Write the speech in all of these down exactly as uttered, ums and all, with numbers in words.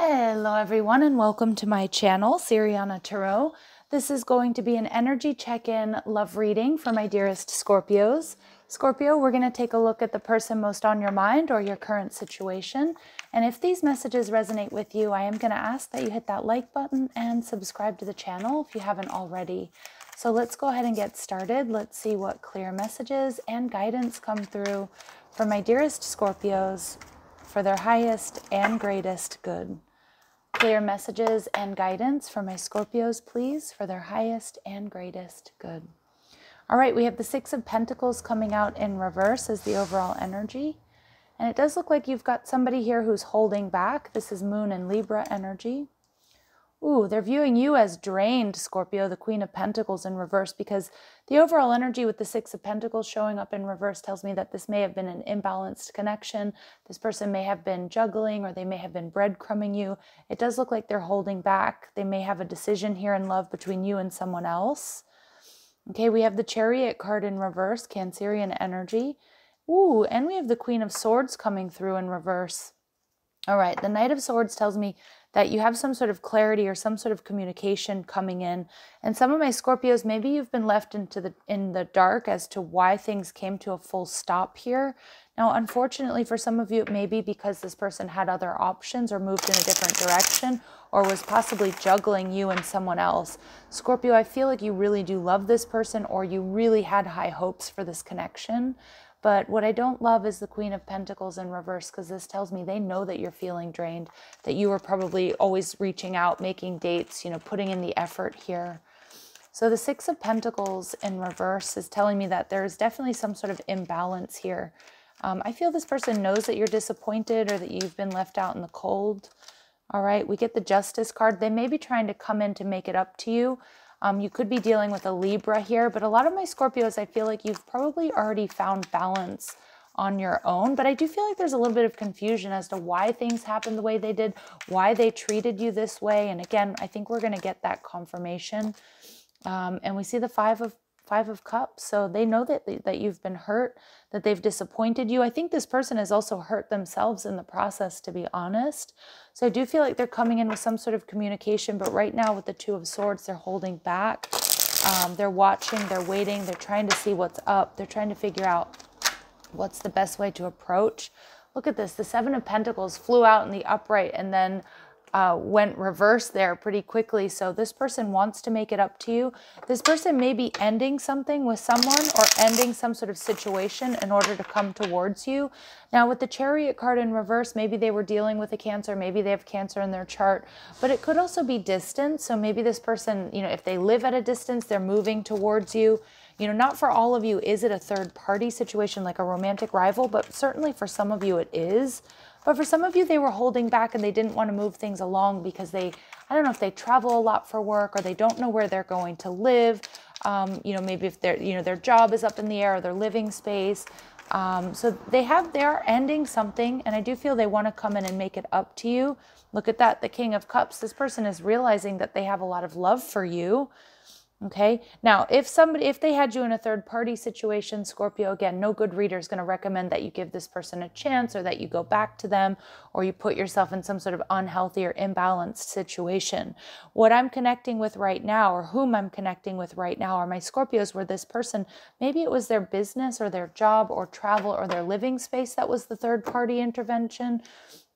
Hello everyone and welcome to my channel, Siriana Tarot. This is going to be an energy check-in love reading for my dearest Scorpios. Scorpio, we're going to take a look at the person most on your mind or your current situation. And if these messages resonate with you, I am going to ask that you hit that like button and subscribe to the channel if you haven't already. So let's go ahead and get started. Let's see what clear messages and guidance come through for my dearest Scorpios for their highest and greatest good. Clear messages and guidance for my Scorpios, please, for their highest and greatest good. All right, we have the Six of Pentacles coming out in reverse as the overall energy. And it does look like you've got somebody here who's holding back. This is Moon and Libra energy. Ooh, they're viewing you as drained, Scorpio, the Queen of Pentacles in reverse, because the overall energy with the Six of Pentacles showing up in reverse tells me that this may have been an imbalanced connection. This person may have been juggling, or they may have been breadcrumbing you. It does look like they're holding back. They may have a decision here in love between you and someone else. Okay, we have the Chariot card in reverse, Cancerian energy. Ooh, and we have the Queen of Swords coming through in reverse. All right, the Knight of Swords tells me that you have some sort of clarity or some sort of communication coming in. And some of my Scorpios, maybe you've been left into the in the dark as to why things came to a full stop here. Now, unfortunately for some of you, it may be because this person had other options or moved in a different direction or was possibly juggling you and someone else. Scorpio, I feel like you really do love this person, or you really had high hopes for this connection. But what I don't love is the Queen of Pentacles in reverse, because this tells me they know that you're feeling drained, that you were probably always reaching out, making dates, you know, putting in the effort here. So the Six of Pentacles in reverse is telling me that there is definitely some sort of imbalance here. Um, I feel this person knows that you're disappointed or that you've been left out in the cold. All right, we get the Justice card. They may be trying to come in to make it up to you. Um, you could be dealing with a Libra here, but a lot of my Scorpios, I feel like you've probably already found balance on your own. But I do feel like there's a little bit of confusion as to why things happened the way they did, why they treated you this way. And again, I think we're going to get that confirmation. Um, and we see the Five of Five of Cups. So they know that, that you've been hurt, that they've disappointed you. I think this person has also hurt themselves in the process, to be honest. So I do feel like they're coming in with some sort of communication, but right now with the Two of Swords, they're holding back. Um, they're watching, they're waiting, they're trying to see what's up. They're trying to figure out what's the best way to approach. Look at this. The Seven of Pentacles flew out in the upright and then Uh, went reverse there pretty quickly. So this person wants to make it up to you. This person may be ending something with someone or ending some sort of situation in order to come towards you. Now with the Chariot card in reverse, maybe they were dealing with a Cancer, maybe they have Cancer in their chart, but it could also be distance. So maybe this person, you know, if they live at a distance, they're moving towards you. You know, not for all of you is it a third party situation like a romantic rival, but certainly for some of you it is. But for some of you, they were holding back and they didn't want to move things along because they, I don't know if they travel a lot for work or they don't know where they're going to live. Um, you know, maybe if their, you know, their job is up in the air or their living space. Um, so they have, they are ending something, and I do feel they want to come in and make it up to you. Look at that, the King of Cups. This person is realizing that they have a lot of love for you. Okay, now if somebody, if they had you in a third party situation, Scorpio, again, no good reader is going to recommend that you give this person a chance or that you go back to them or you put yourself in some sort of unhealthy or imbalanced situation. What I'm connecting with right now, or whom I'm connecting with right now, are my Scorpios where this person, maybe it was their business or their job or travel or their living space that was the third party intervention.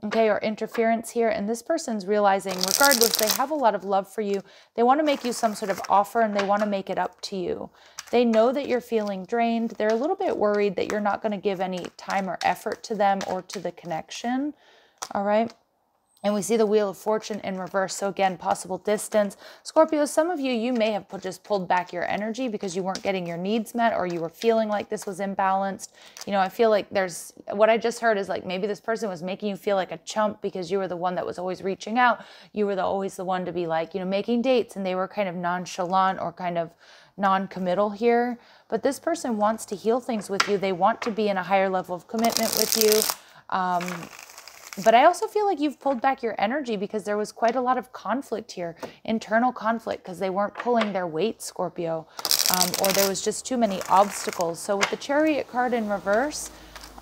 Okay, or interference here. And this person's realizing, regardless, they have a lot of love for you. They want to make you some sort of offer and they want to make it up to you. They know that you're feeling drained. They're a little bit worried that you're not going to give any time or effort to them or to the connection. All right. And we see the Wheel of Fortune in reverse. So again, possible distance. Scorpio, some of you, you may have put, just pulled back your energy because you weren't getting your needs met or you were feeling like this was imbalanced. You know, I feel like there's, what I just heard is like maybe this person was making you feel like a chump because you were the one that was always reaching out. You were the, always the one to be like, you know, making dates, and they were kind of nonchalant or kind of non-committal here. But this person wants to heal things with you. They want to be in a higher level of commitment with you. Um... But I also feel like you've pulled back your energy because there was quite a lot of conflict here, internal conflict, because they weren't pulling their weight, Scorpio, um, or there was just too many obstacles. So with the Chariot card in reverse,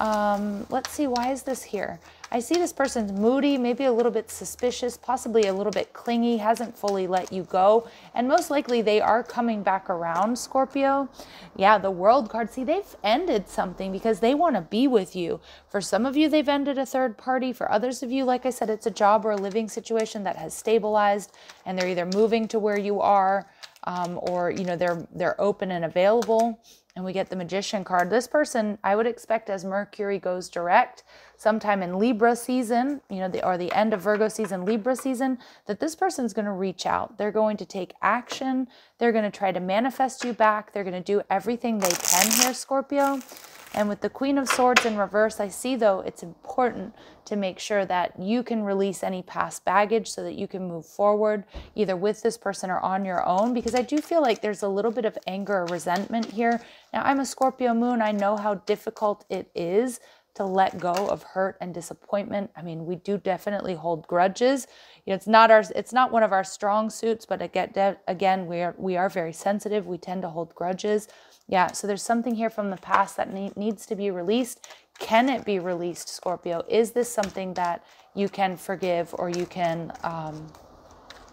um, let's see, why is this here? I see this person's moody, maybe a little bit suspicious, possibly a little bit clingy, hasn't fully let you go. And most likely they are coming back around, Scorpio. Yeah, the World card. See, they've ended something because they want to be with you. For some of you, they've ended a third party. For others of you, like I said, it's a job or a living situation that has stabilized and they're either moving to where you are um, or, you know, they're, they're open and available. And we get the Magician card. This person, I would expect, as Mercury goes direct sometime in Libra season, you know, the, or the end of Virgo season, Libra season, that this person's going to reach out. They're going to take action. They're going to try to manifest you back. They're going to do everything they can here, Scorpio. And with the Queen of Swords in reverse, I see, though, it's important to make sure that you can release any past baggage so that you can move forward either with this person or on your own, because I do feel like there's a little bit of anger or resentment here. Now, I'm a Scorpio moon. I know how difficult it is to let go of hurt and disappointment. I mean, we do definitely hold grudges. You know, it's not our, it's not one of our strong suits, but again, again, we are, we are very sensitive. We tend to hold grudges. Yeah, so there's something here from the past that ne needs to be released. Can it be released, Scorpio? Is this something that you can forgive or you can, um,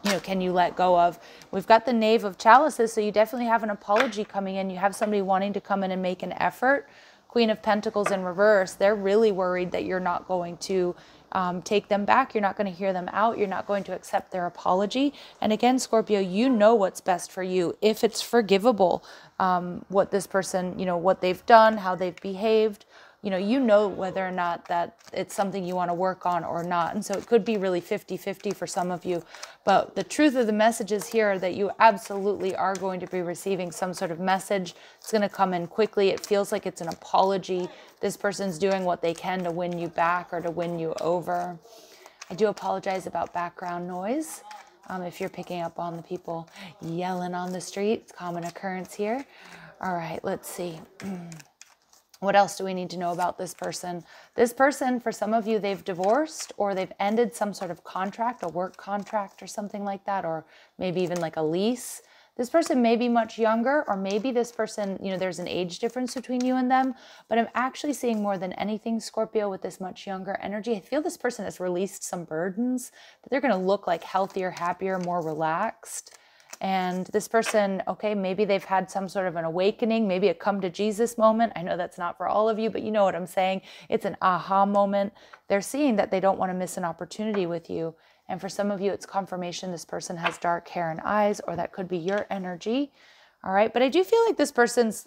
you know, can you let go of? We've got the Knave of Chalices, so you definitely have an apology coming in. You have somebody wanting to come in and make an effort. Queen of Pentacles in reverse, they're really worried that you're not going to um, take them back. You're not going to hear them out. You're not going to accept their apology. And again, Scorpio, you know what's best for you. If it's forgivable, um, what this person, you know, what they've done, how they've behaved, you know, you know whether or not that it's something you want to work on or not. And so it could be really fifty fifty for some of you. But the truth of the messages here are that you absolutely are going to be receiving some sort of message. It's going to come in quickly. It feels like it's an apology. This person's doing what they can to win you back or to win you over. I do apologize about background noise. Um, if you're picking up on the people yelling on the street, it's common occurrence here. All right, let's see. What else do we need to know about this person? This person, for some of you, they've divorced or they've ended some sort of contract, a work contract or something like that, or maybe even like a lease. This person may be much younger, or maybe this person, you know, there's an age difference between you and them, but I'm actually seeing more than anything, Scorpio, with this much younger energy. I feel this person has released some burdens, but they're going to look like healthier, happier, more relaxed. And this person, okay, maybe they've had some sort of an awakening, maybe a come to Jesus moment. I know that's not for all of you, but you know what I'm saying. It's an aha moment. They're seeing that they don't want to miss an opportunity with you. And for some of you, it's confirmation this person has dark hair and eyes, or that could be your energy. All right. But I do feel like this person's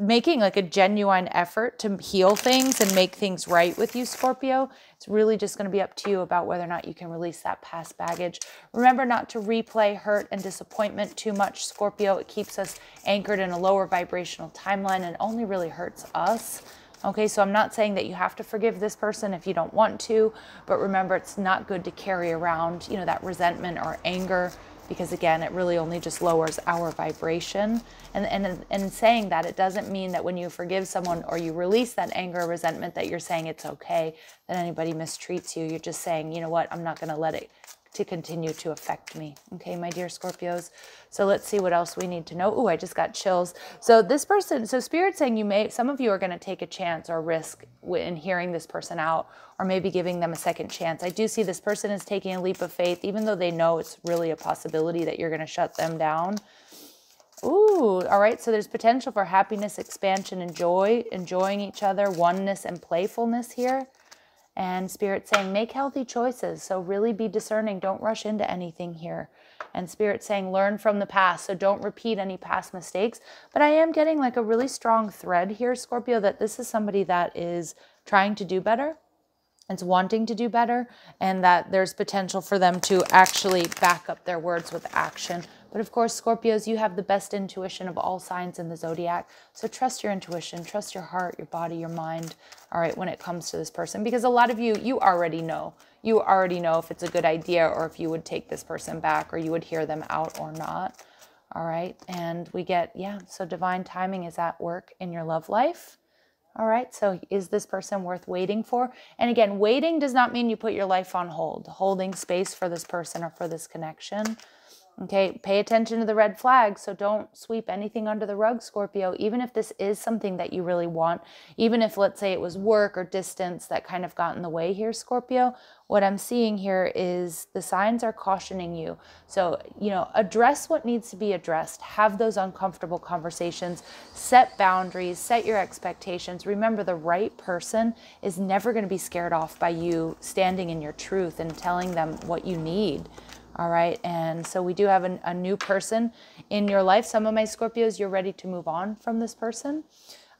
making like a genuine effort to heal things and make things right with you, Scorpio. It's really just going to be up to you about whether or not you can release that past baggage. Remember not to replay hurt and disappointment too much, Scorpio. It keeps us anchored in a lower vibrational timeline and only really hurts us. Okay, so I'm not saying that you have to forgive this person if you don't want to, but remember, it's not good to carry around, you know, that resentment or anger, because again, it really only just lowers our vibration. And, and, and saying that, it doesn't mean that when you forgive someone or you release that anger or resentment that you're saying it's okay that anybody mistreats you. You're just saying, you know what, I'm not going to let it to continue to affect me. Okay, my dear Scorpios. So let's see what else we need to know. Oh, I just got chills. So this person, so Spirit's saying you may, some of you are going to take a chance or risk in hearing this person out, or maybe giving them a second chance. I do see this person is taking a leap of faith, even though they know it's really a possibility that you're going to shut them down. Ooh, all right. So there's potential for happiness, expansion, and joy, enjoying each other, oneness, and playfulness here. And Spirit saying, make healthy choices. So really be discerning. Don't rush into anything here. And Spirit saying, learn from the past. So don't repeat any past mistakes. But I am getting like a really strong thread here, Scorpio, that this is somebody that is trying to do better. It's wanting to do better. And that there's potential for them to actually back up their words with action. But of course, Scorpios, you have the best intuition of all signs in the zodiac. So trust your intuition, trust your heart, your body, your mind, all right, when it comes to this person. Because a lot of you, you already know. You already know if it's a good idea or if you would take this person back or you would hear them out or not, all right? And we get, yeah, so divine timing is at work in your love life. All right, so is this person worth waiting for? And again, waiting does not mean you put your life on hold, holding space for this person or for this connection. Okay, pay attention to the red flags, so don't sweep anything under the rug, Scorpio, even if this is something that you really want, even if, let's say, it was work or distance that kind of got in the way here, Scorpio. What I'm seeing here is the signs are cautioning you. So, you know, address what needs to be addressed. Have those uncomfortable conversations. Set boundaries. Set your expectations. Remember, the right person is never going to be scared off by you standing in your truth and telling them what you need. All right, and so we do have an, a new person in your life. Some of my Scorpios, you're ready to move on from this person.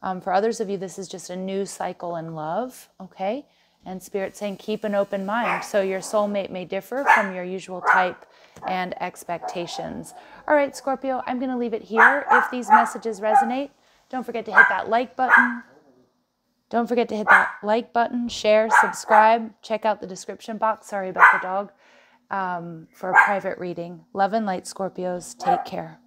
Um, for others of you, this is just a new cycle in love, okay? And Spirit saying keep an open mind. So your soulmate may differ from your usual type and expectations. All right, Scorpio, I'm going to leave it here. If these messages resonate, don't forget to hit that like button. Don't forget to hit that like button, share, subscribe, check out the description box. Sorry about the dog. Um, for a private reading. Love and light, Scorpios. Take care.